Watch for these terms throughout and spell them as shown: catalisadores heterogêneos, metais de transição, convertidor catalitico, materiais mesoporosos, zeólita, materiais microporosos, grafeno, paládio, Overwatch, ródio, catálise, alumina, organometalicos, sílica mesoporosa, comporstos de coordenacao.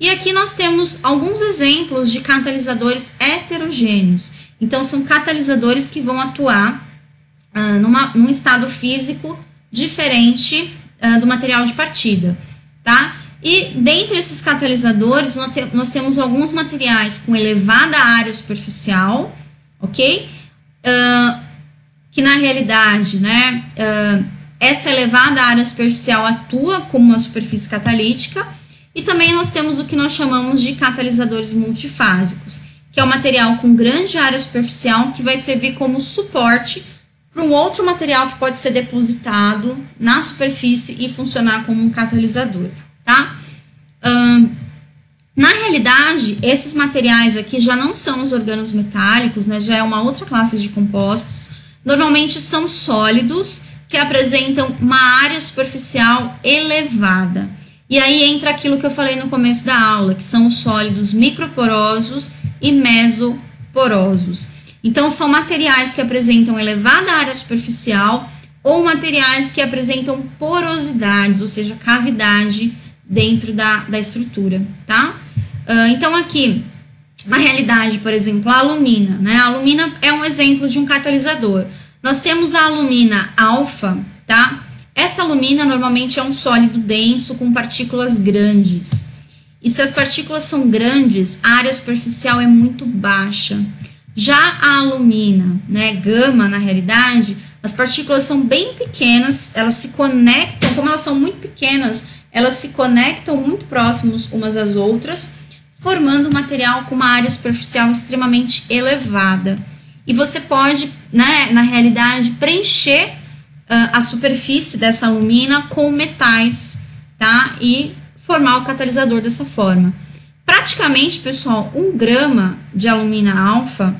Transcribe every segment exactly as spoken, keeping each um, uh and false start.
E aqui nós temos alguns exemplos de catalisadores heterogêneos. Então, são catalisadores que vão atuar ah, numa, num estado físico diferente ah, do material de partida, tá? E dentre esses catalisadores, nós, te, nós temos alguns materiais com elevada área superficial, ok? Uh, que na realidade, né, uh, essa elevada área superficial atua como uma superfície catalítica. E também nós temos o que nós chamamos de catalisadores multifásicos, que é um material com grande área superficial que vai servir como suporte para um outro material que pode ser depositado na superfície e funcionar como um catalisador, tá? Uh, na realidade, esses materiais aqui já não são os organos metálicos, né? Já é uma outra classe de compostos. Normalmente são sólidos que apresentam uma área superficial elevada. E aí entra aquilo que eu falei no começo da aula, que são os sólidos microporosos e mesoporosos. Então, são materiais que apresentam elevada área superficial ou materiais que apresentam porosidades, ou seja, cavidade dentro da, da estrutura, tá? Uh, então, aqui, na realidade, por exemplo, a alumina, né? A alumina é um exemplo de um catalisador. Nós temos a alumina alfa, tá? Essa alumina normalmente é um sólido denso com partículas grandes. E se as partículas são grandes, a área superficial é muito baixa. Já a alumina, né, gama, na realidade, as partículas são bem pequenas, elas se conectam, como elas são muito pequenas, elas se conectam muito próximas umas às outras, formando um material com uma área superficial extremamente elevada. E você pode, né, na realidade, preencher a superfície dessa alumina com metais, tá? E formar o catalisador dessa forma. Praticamente, pessoal, um grama de alumina alfa,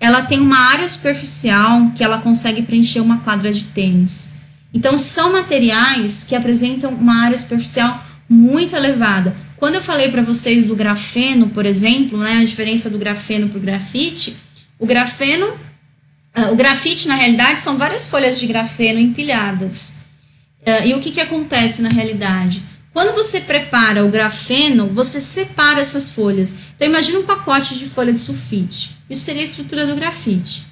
ela tem uma área superficial que ela consegue preencher uma quadra de tênis. Então, são materiais que apresentam uma área superficial muito elevada. Quando eu falei para vocês do grafeno, por exemplo, né, a diferença do grafeno para o grafite, o grafeno... O grafite, na realidade, são várias folhas de grafeno empilhadas. E o que, que acontece na realidade? Quando você prepara o grafeno, você separa essas folhas. Então, imagina um pacote de folha de sulfite. Isso seria a estrutura do grafite.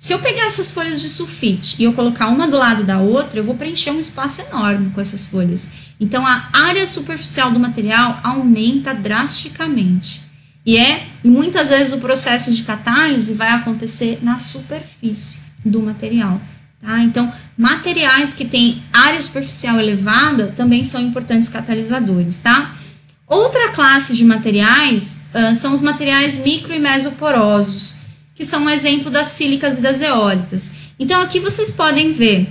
Se eu pegar essas folhas de sulfite e eu colocar uma do lado da outra, eu vou preencher um espaço enorme com essas folhas. Então, a área superficial do material aumenta drasticamente. E é, muitas vezes, o processo de catálise vai acontecer na superfície do material, tá? Então, materiais que têm área superficial elevada também são importantes catalisadores, tá? Outra classe de materiais uh, são os materiais micro e mesoporosos, que são um exemplo das sílicas e das zeólitas. Então, aqui vocês podem ver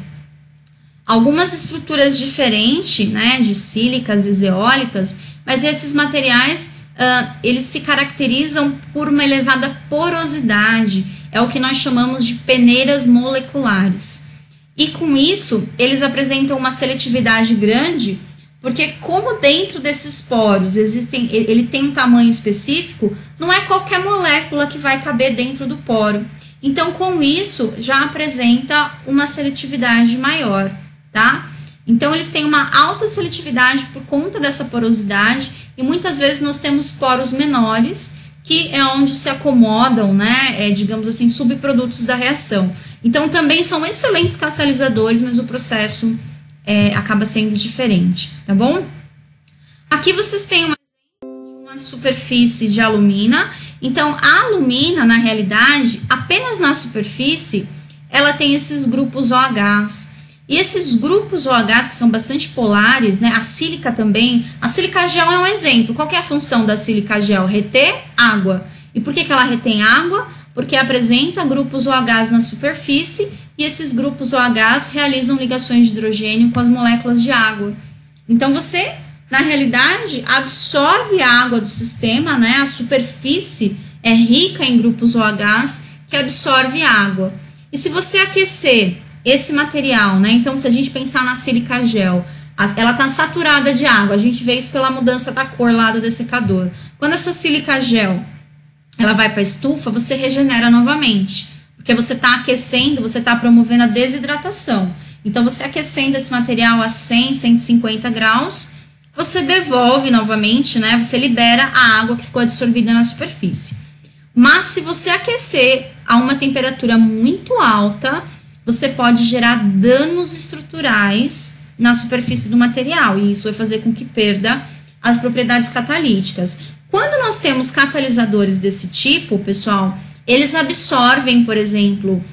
algumas estruturas diferentes, né, de sílicas e zeólitas, mas esses materiais... Uh, eles se caracterizam por uma elevada porosidade, é o que nós chamamos de peneiras moleculares. E com isso, eles apresentam uma seletividade grande, porque como dentro desses poros existem, ele tem um tamanho específico, não é qualquer molécula que vai caber dentro do poro. Então, com isso, já apresenta uma seletividade maior, tá? Então, eles têm uma alta seletividade por conta dessa porosidade e muitas vezes nós temos poros menores, que é onde se acomodam, né, é, digamos assim, subprodutos da reação. Então, também são excelentes catalisadores, mas o processo é, acaba sendo diferente, tá bom? Aqui vocês têm uma, uma superfície de alumina. Então, a alumina, na realidade, apenas na superfície, ela tem esses grupos OHs. E esses grupos OHs que são bastante polares, né? A sílica também. A sílica gel é um exemplo. Qual que é a função da sílica gel? Reter água. E por que que ela retém água? Porque apresenta grupos OHs na superfície e esses grupos OHs realizam ligações de hidrogênio com as moléculas de água. Então você, na realidade, absorve a água do sistema, né? A superfície é rica em grupos OHs que absorve água. E se você aquecer esse material, né? Então, se a gente pensar na sílica gel, ela está saturada de água. A gente vê isso pela mudança da cor lá do dessecador. Quando essa sílica gel ela vai para a estufa, você regenera novamente. Porque você está aquecendo, você está promovendo a desidratação. Então, você aquecendo esse material a cem, cento e cinquenta graus, Você devolve novamente, né? Você libera a água que ficou adsorvida na superfície. Mas se você aquecer a uma temperatura muito alta, você pode gerar danos estruturais na superfície do material. E isso vai fazer com que perda as propriedades catalíticas. Quando nós temos catalisadores desse tipo, pessoal, eles absorvem, por exemplo,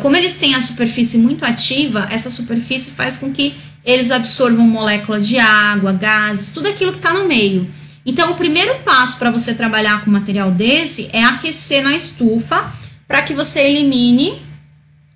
como eles têm a superfície muito ativa, essa superfície faz com que eles absorvam molécula de água, gases, tudo aquilo que está no meio. Então, o primeiro passo para você trabalhar com material desse é aquecer na estufa para que você elimine,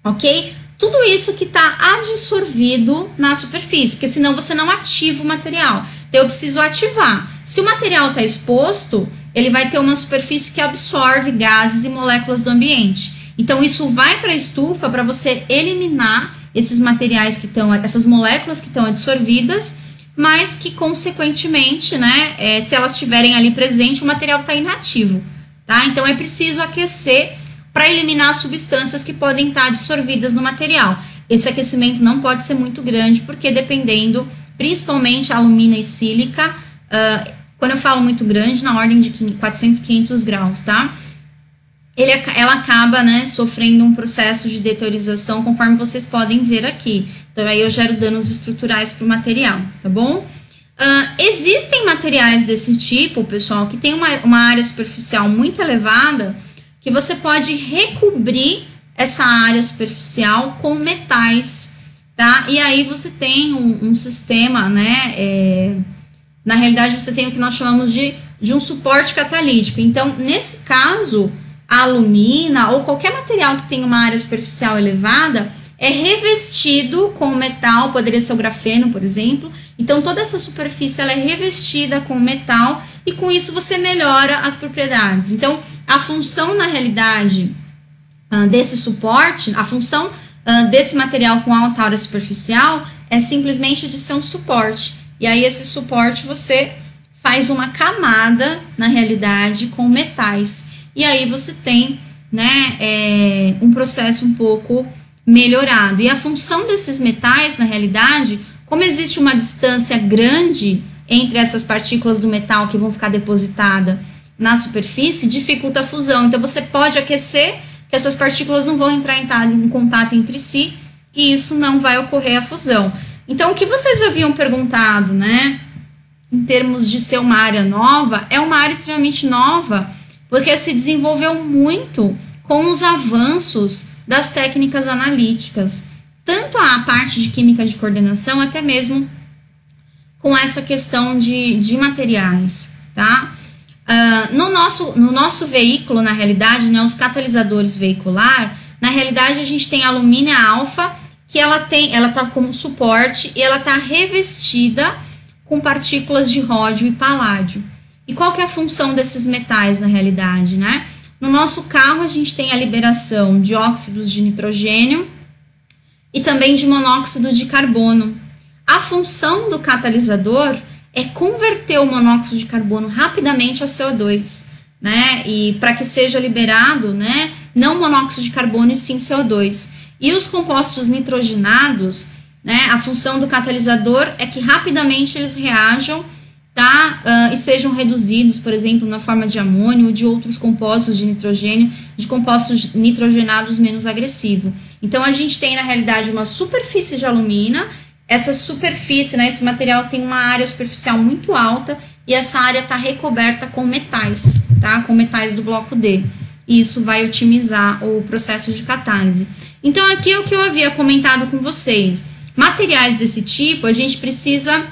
ok? Tudo isso que está adsorvido na superfície, porque senão você não ativa o material. Então, eu preciso ativar. Se o material está exposto, ele vai ter uma superfície que absorve gases e moléculas do ambiente. Então, isso vai para a estufa para você eliminar esses materiais que estão, essas moléculas que estão adsorvidas, mas que, consequentemente, né, é, se elas estiverem ali presente, o material está inativo, tá? Então, é preciso aquecer para eliminar as substâncias que podem estar adsorvidas no material. Esse aquecimento não pode ser muito grande, porque dependendo, principalmente a alumina e sílica, uh, quando eu falo muito grande, na ordem de quatrocentos, quinhentos graus, tá? Ele, ela acaba, né, sofrendo um processo de deteriorização, conforme vocês podem ver aqui. Então, aí eu gero danos estruturais para o material, tá bom? Uh, existem materiais desse tipo, pessoal, que tem uma, uma área superficial muito elevada, que você pode recobrir essa área superficial com metais, tá? E aí você tem um, um sistema, né? É, na realidade, você tem o que nós chamamos de, de um suporte catalítico. Então, nesse caso, a alumina ou qualquer material que tenha uma área superficial elevada é revestido com metal, poderia ser o grafeno, por exemplo. Então, toda essa superfície ela é revestida com metal e com isso você melhora as propriedades. Então, a função, na realidade, desse suporte, a função desse material com alta área superficial é simplesmente de ser um suporte. E aí, esse suporte você faz uma camada, na realidade, com metais. E aí você tem, né, é, um processo um pouco melhorado. E a função desses metais, na realidade, como existe uma distância grande entre essas partículas do metal que vão ficar depositadas na superfície, dificulta a fusão. Então, você pode aquecer, que essas partículas não vão entrar em contato entre si, e isso não vai ocorrer a fusão. Então, o que vocês haviam perguntado, né, em termos de ser uma área nova, é uma área extremamente nova, porque se desenvolveu muito com os avanços das técnicas analíticas, tanto a parte de química de coordenação, até mesmo com essa questão de, de materiais, tá? Uh, no, nosso, no nosso veículo, na realidade, né, os catalisadores veicular, na realidade a gente tem a alumina alfa, que ela tem, ela tá como suporte e ela tá revestida com partículas de ródio e paládio. E qual que é a função desses metais, na realidade, né? No nosso carro, a gente tem a liberação de óxidos de nitrogênio e também de monóxido de carbono. A função do catalisador é converter o monóxido de carbono rapidamente a C O dois, né? E para que seja liberado, né, não monóxido de carbono e sim C O dois. E os compostos nitrogenados, né, a função do catalisador é que rapidamente eles reajam, tá? Uh, e sejam reduzidos, por exemplo, na forma de amônio ou de outros compostos de nitrogênio, de compostos nitrogenados menos agressivos. Então, a gente tem, na realidade, uma superfície de alumina, essa superfície, né, esse material tem uma área superficial muito alta e essa área está recoberta com metais, tá? Com metais do bloco D. E isso vai otimizar o processo de catálise. Então, aqui é o que eu havia comentado com vocês. Materiais desse tipo, a gente precisa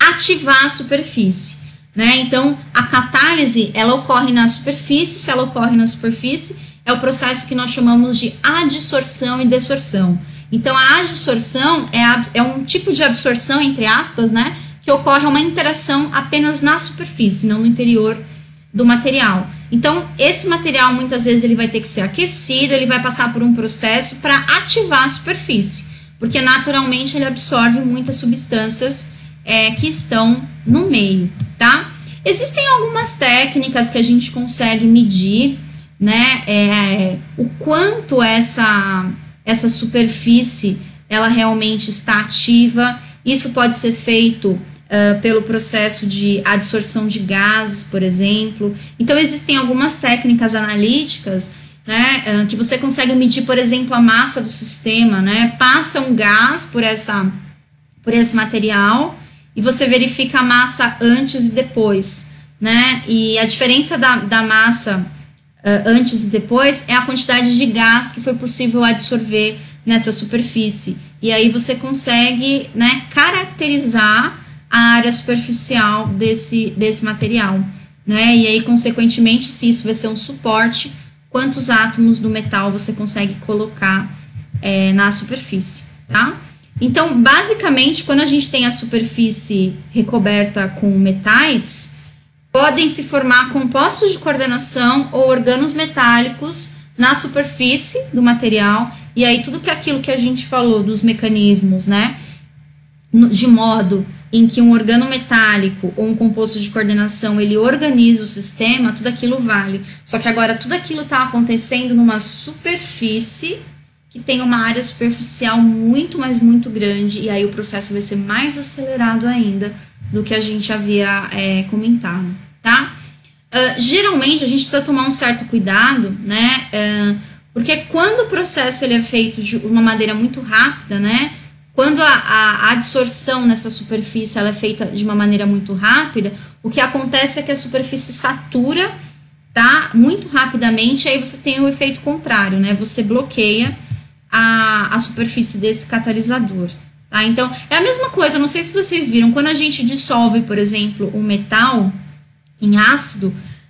ativar a superfície, né? Então, a catálise, ela ocorre na superfície. Se ela ocorre na superfície, é o processo que nós chamamos de adsorção e desorção. Então, a adsorção é, a, é um tipo de absorção, entre aspas, né? Que ocorre uma interação apenas na superfície, não no interior do material. Então, esse material, muitas vezes, ele vai ter que ser aquecido, ele vai passar por um processo para ativar a superfície, porque, naturalmente, ele absorve muitas substâncias É, que estão no meio, tá? Existem algumas técnicas que a gente consegue medir, né, é, o quanto essa, essa superfície, ela realmente está ativa. Isso pode ser feito uh, pelo processo de adsorção de gases, por exemplo. Então, existem algumas técnicas analíticas, né, uh, que você consegue medir, por exemplo, a massa do sistema, né, passa um gás por, essa, por esse material e você verifica a massa antes e depois, né, e a diferença da, da massa uh, antes e depois é a quantidade de gás que foi possível adsorver nessa superfície, e aí você consegue, né, caracterizar a área superficial desse, desse material, né, e aí, consequentemente, se isso vai ser um suporte, quantos átomos do metal você consegue colocar é, na superfície, tá? Então, basicamente, quando a gente tem a superfície recoberta com metais, podem se formar compostos de coordenação ou organos metálicos na superfície do material, e aí tudo que aquilo que a gente falou dos mecanismos, né, de modo em que um organo metálico ou um composto de coordenação, ele organiza o sistema, tudo aquilo vale. Só que agora tudo aquilo está acontecendo numa superfície que tem uma área superficial muito, mas muito grande, e aí o processo vai ser mais acelerado ainda do que a gente havia é, comentado, tá? Uh, geralmente, a gente precisa tomar um certo cuidado, né? Uh, porque quando o processo ele é feito de uma maneira muito rápida, né? Quando a, a adsorção nessa superfície ela é feita de uma maneira muito rápida, o que acontece é que a superfície satura, tá? Muito rapidamente, aí você tem o efeito contrário, né? Você bloqueia a, a superfície desse catalisador, tá? Então, é a mesma coisa, não sei se vocês viram, quando a gente dissolve, por exemplo, um metal em ácido,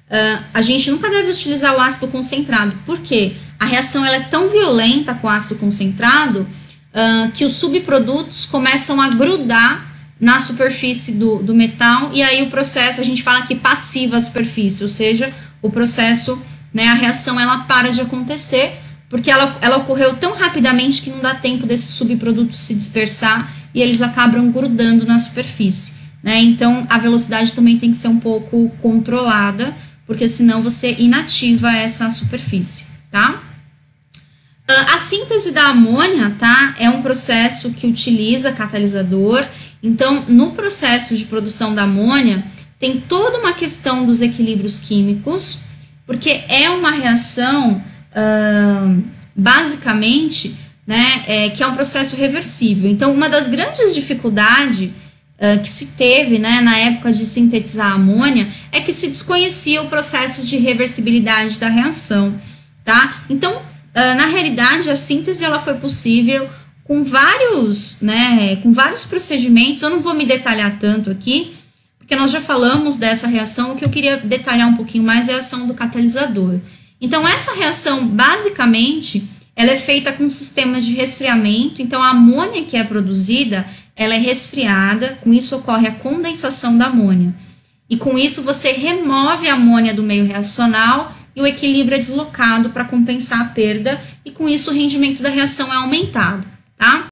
uh, a gente nunca deve utilizar o ácido concentrado. Por quê? A reação ela é tão violenta com o ácido concentrado Uh, que os subprodutos começam a grudar na superfície do, do metal, e aí o processo, a gente fala que passiva a superfície, ou seja, o processo, né, a reação, ela para de acontecer, porque ela, ela ocorreu tão rapidamente que não dá tempo desse subproduto se dispersar, e eles acabam grudando na superfície, né, então a velocidade também tem que ser um pouco controlada, porque senão você inativa essa superfície, tá? A síntese da amônia, tá, é um processo que utiliza catalisador. Então, no processo de produção da amônia, tem toda uma questão dos equilíbrios químicos, porque é uma reação, uh, basicamente, né, é, que é um processo reversível. Então, uma das grandes dificuldades uh, que se teve, né, na época de sintetizar a amônia, é que se desconhecia o processo de reversibilidade da reação, tá? Então, na realidade, a síntese ela foi possível com vários, né, com vários procedimentos. Eu não vou me detalhar tanto aqui, porque nós já falamos dessa reação. O que eu queria detalhar um pouquinho mais é a ação do catalisador. Então, essa reação, basicamente, ela é feita com sistemas de resfriamento. Então, a amônia que é produzida, ela é resfriada. Com isso, ocorre a condensação da amônia. E com isso, você remove a amônia do meio reacional, e o equilíbrio é deslocado para compensar a perda, e com isso o rendimento da reação é aumentado, tá?